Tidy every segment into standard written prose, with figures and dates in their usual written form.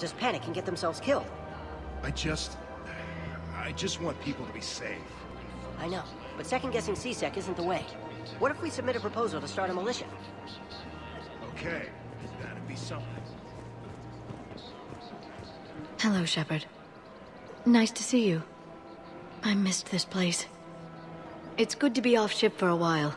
just panic and get themselves killed. I just want people to be safe. I know, but second-guessing C-Sec isn't the way. What if we submit a proposal to start a militia? Okay, that'd be something. Hello, Shepard. Nice to see you. I missed this place. It's good to be off ship for a while.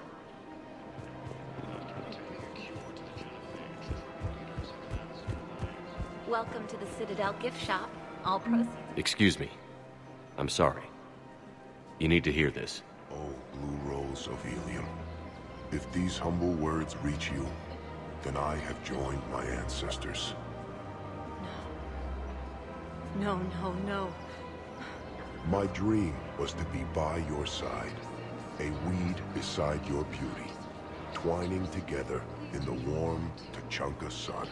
Welcome to the Citadel gift shop. All proceeds. Excuse me. I'm sorry. You need to hear this. Oh, Blue Rose of Ilium. If these humble words reach you, then I have joined my ancestors. No. No, no, no. My dream was to be by your side, a weed beside your beauty, twining together in the warm T'Chanka sun.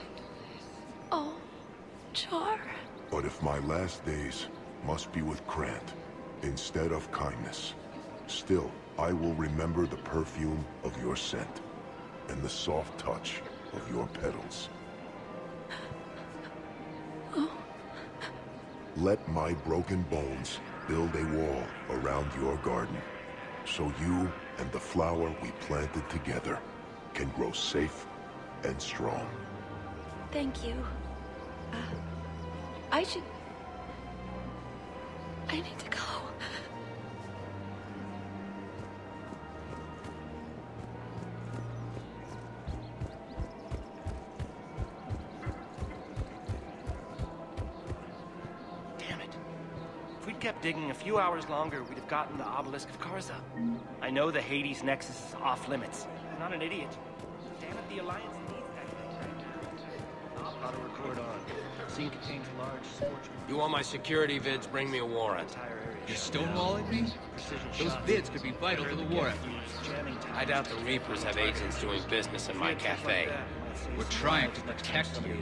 Oh, Char. But if my last days must be with Krant, instead of kindness, still, I will remember the perfume of your scent, and the soft touch of your petals. Oh. Let my broken bones build a wall around your garden, so you and the flower we planted together can grow safe and strong. Thank you. I need to go. Damn it. If we'd kept digging a few hours longer, we'd have gotten the obelisk of Karza. I know the Hades Nexus is off limits. I'm not an idiot. Damn it, the Alliance needs that thing right now. I'll record on. Scene contains large scorching. You want my security vids? Bring me a warrant. You're stonewalling me? Those vids could be vital to the warrant. I doubt the Reapers have agents doing business in my cafe. We're trying to protect you.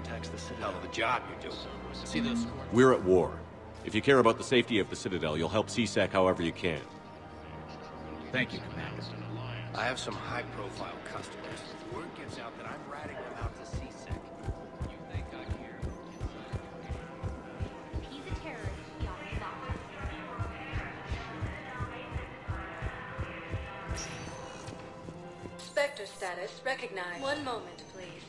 Hell of a job you're doing. See those? We're at war. If you care about the safety of the Citadel, you'll help C-Sec however you can. Thank you, Commander. I have some high-profile customers. Word gives out that I'm ratting them out to C-Sec. Spectre status recognized. One moment, please.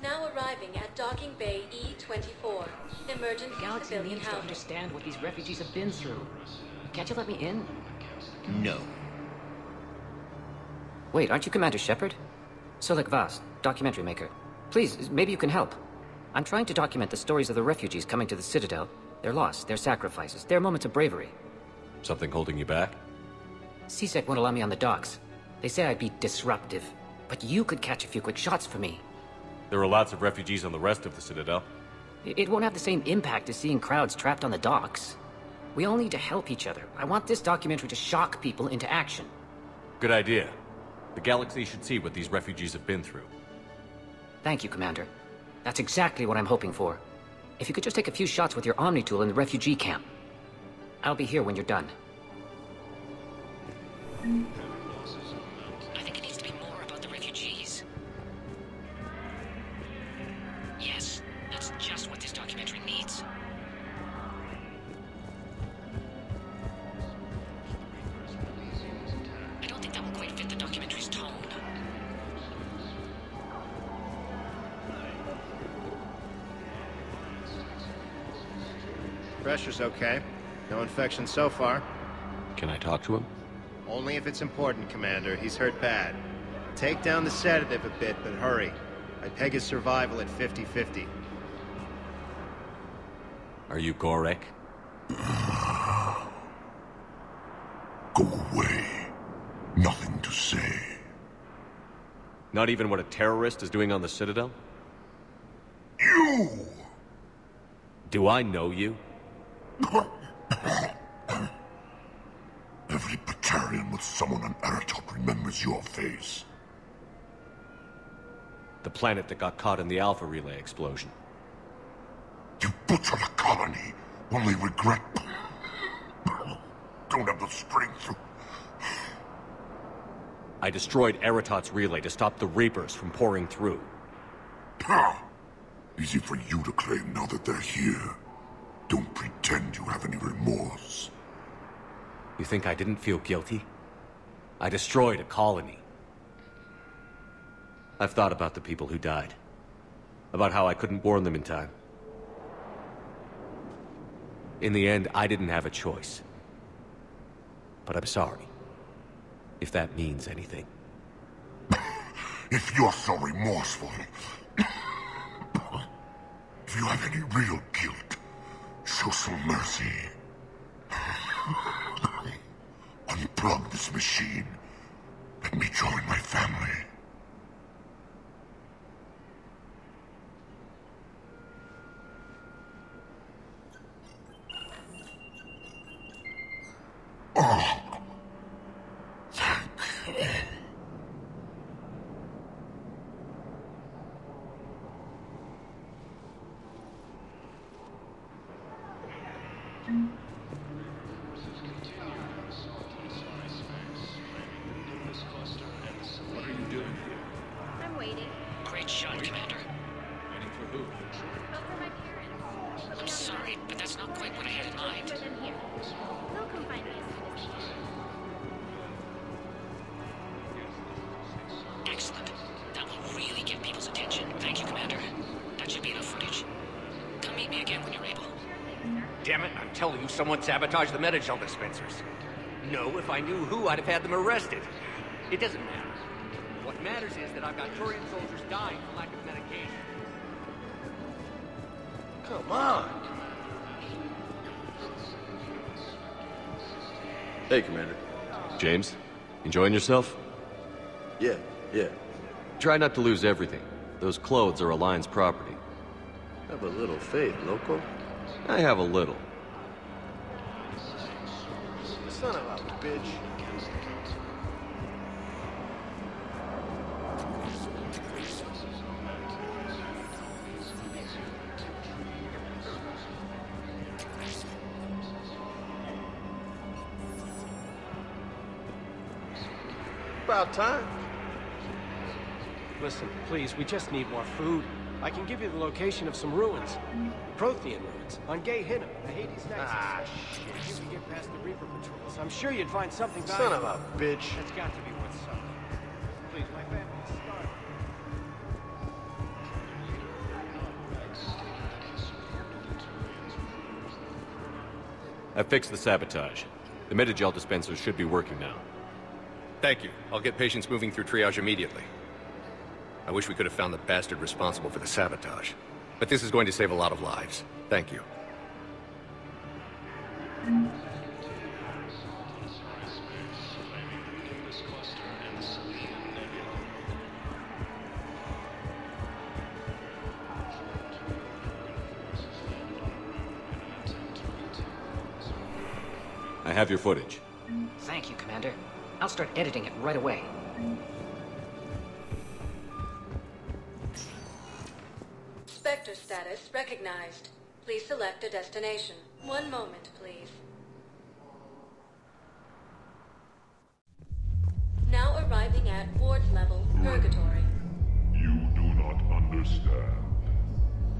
Now arriving at docking bay E-24. Emergency civilian housing. To understand what these refugees have been through. Can't you let me in? No. Wait, aren't you Commander Shepard? Solik Vas, documentary maker. Please, maybe you can help. I'm trying to document the stories of the refugees coming to the Citadel. Their loss, their sacrifices, their moments of bravery. Something holding you back? C-Sec won't allow me on the docks. They say I'd be disruptive, but you could catch a few quick shots for me. There are lots of refugees on the rest of the Citadel. It won't have the same impact as seeing crowds trapped on the docks. We all need to help each other. I want this documentary to shock people into action. Good idea. The galaxy should see what these refugees have been through. Thank you, Commander. That's exactly what I'm hoping for. If you could just take a few shots with your Omnitool in the refugee camp. I'll be here when you're done. I think it needs to be more about the refugees. Yes, that's just what this documentary needs. I don't think that will quite fit the documentary's tone. Pressure's okay. No infection so far. Can I talk to him? Only if it's important, Commander. He's hurt bad. Take down the sedative a bit, but hurry. I peg his survival at 50-50. Are you Gorek? Go away. Nothing to say. Not even what a terrorist is doing on the Citadel? You! Do I know you? Every Batarian with someone on Aratot remembers your face. The planet that got caught in the Alpha Relay explosion. You butchered a colony, only regret... Don't have the strength to... I destroyed Aratot's relay to stop the Reapers from pouring through. Pah! Easy for you to claim now that they're here. Don't pretend you have any remorse. You think I didn't feel guilty? I destroyed a colony. I've thought about the people who died. About how I couldn't warn them in time. In the end, I didn't have a choice. But I'm sorry. If that means anything. If you're so remorseful... If you have any real guilt, show some mercy. Unplug this machine. Let me join my family. Oh. Someone sabotaged the Medigel dispensers. No, if I knew who, I'd have had them arrested. It doesn't matter. What matters is that I've got Turian soldiers dying for lack of medication. Come on! Hey, Commander. James, enjoying yourself? Yeah. Try not to lose everything. Those clothes are Alliance property. Have a little faith, Loco. I have a little. Son of a bitch. About time. Listen, please, we just need more food. I can give you the location of some ruins. Prothean ruins, on Gay Hinnum, the Hades Nexus. Ah, shit. If you get past the Reaper patrols, I'm sure you'd find something valuable. Son of a bitch. That's got to be worth something. Please, my family is starving. I fixed the sabotage. The Medigel dispensers should be working now. Thank you. I'll get patients moving through triage immediately. I wish we could have found the bastard responsible for the sabotage. But this is going to save a lot of lives. Thank you. I have your footage. Thank you, Commander. I'll start editing it right away. Spectre status recognized. Please select a destination. One moment, please. Now arriving at ward level, Purgatory. You do not understand.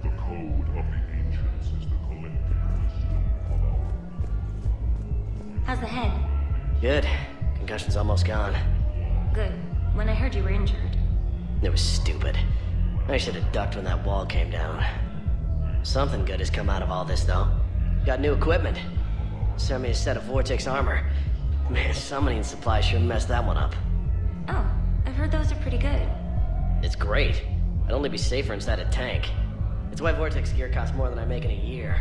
The Code of the Ancients is the collective wisdom of our people. How's the head? Good. Concussion's almost gone. Good. When I heard you were injured. It was stupid. I should have ducked when that wall came down. Something good has come out of all this, though. Got new equipment. Sent me a set of Vortex armor. Man, summoning supplies sure messed that one up. Oh, I've heard those are pretty good. It's great. I'd only be safer inside a tank. It's why Vortex gear costs more than I make in a year.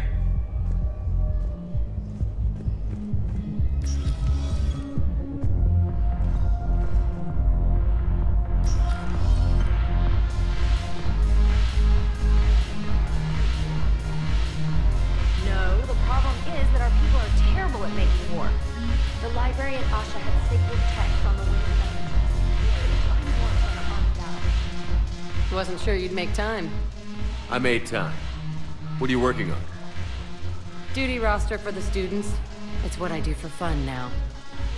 Wasn't sure you'd make time. I made time. What are you working on? Duty roster for the students. It's what I do for fun now.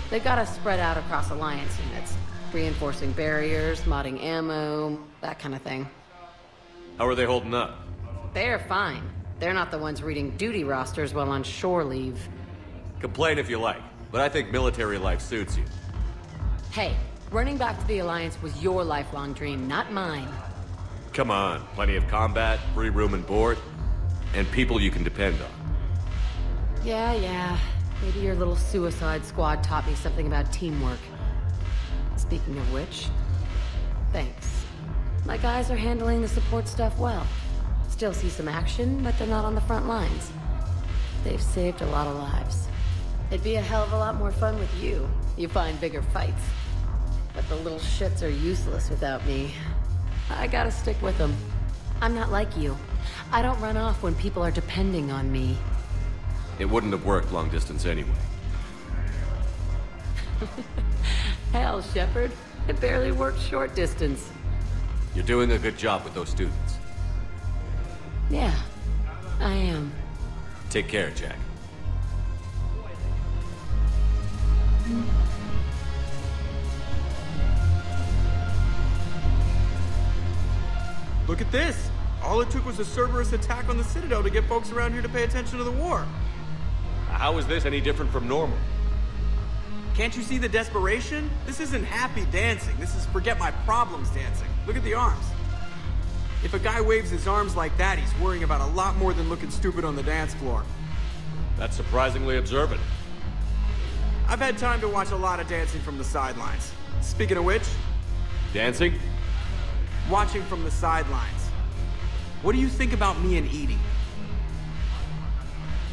They got us spread out across Alliance units. reinforcing barriers, modding ammo, that kind of thing. How are they holding up? They're fine. They're not the ones reading duty rosters while on shore leave. Complain if you like, but I think military life suits you. Hey, running back to the Alliance was your lifelong dream, not mine. Come on, plenty of combat, free room and board, and people you can depend on. Yeah, yeah. Maybe your little suicide squad taught me something about teamwork. Speaking of which, thanks. My guys are handling the support stuff well. Still see some action, but they're not on the front lines. They've saved a lot of lives. It'd be a hell of a lot more fun with you. You find bigger fights. But the little shits are useless without me. I gotta stick with them. I'm not like you. I don't run off when people are depending on me. It wouldn't have worked long distance anyway. Hell, Shepard. It barely worked short distance. You're doing a good job with those students. Yeah, I am. Take care, Jack. Look at this! All it took was a Cerberus attack on the Citadel to get folks around here to pay attention to the war. How is this any different from normal? Can't you see the desperation? This isn't happy dancing. This is forget my problems dancing. Look at the arms. If a guy waves his arms like that, he's worrying about a lot more than looking stupid on the dance floor. That's surprisingly observant. I've had time to watch a lot of dancing from the sidelines. Speaking of which... Dancing? Watching from the sidelines. What do you think about me and EDI?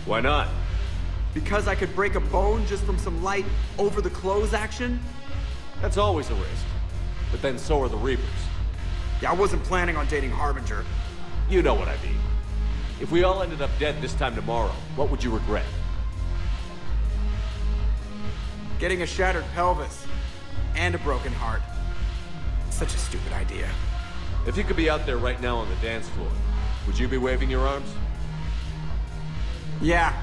Why not? Because I could break a bone just from some light over-the-clothes action? That's always a risk. But then so are the Reapers. Yeah, I wasn't planning on dating Harbinger. You know what I mean. If we all ended up dead this time tomorrow, what would you regret? Getting a shattered pelvis. And a broken heart. Such a stupid idea. If you could be out there right now on the dance floor, would you be waving your arms? Yeah.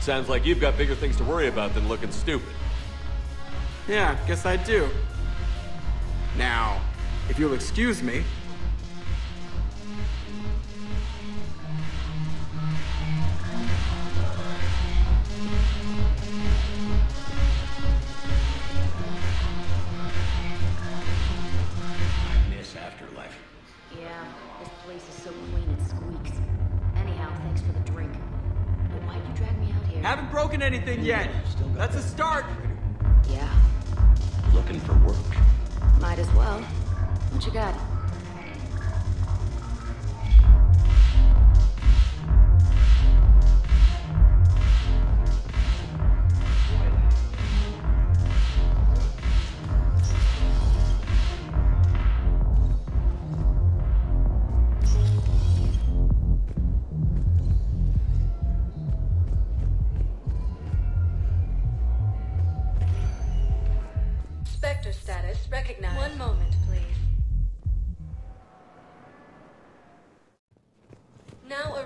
Sounds like you've got bigger things to worry about than looking stupid. Yeah, guess I do. Now, if you'll excuse me... Haven't broken anything yet. That's a start. Yeah. Looking for work. Might as well. What you got?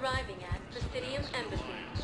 Arriving at Presidium Embassy.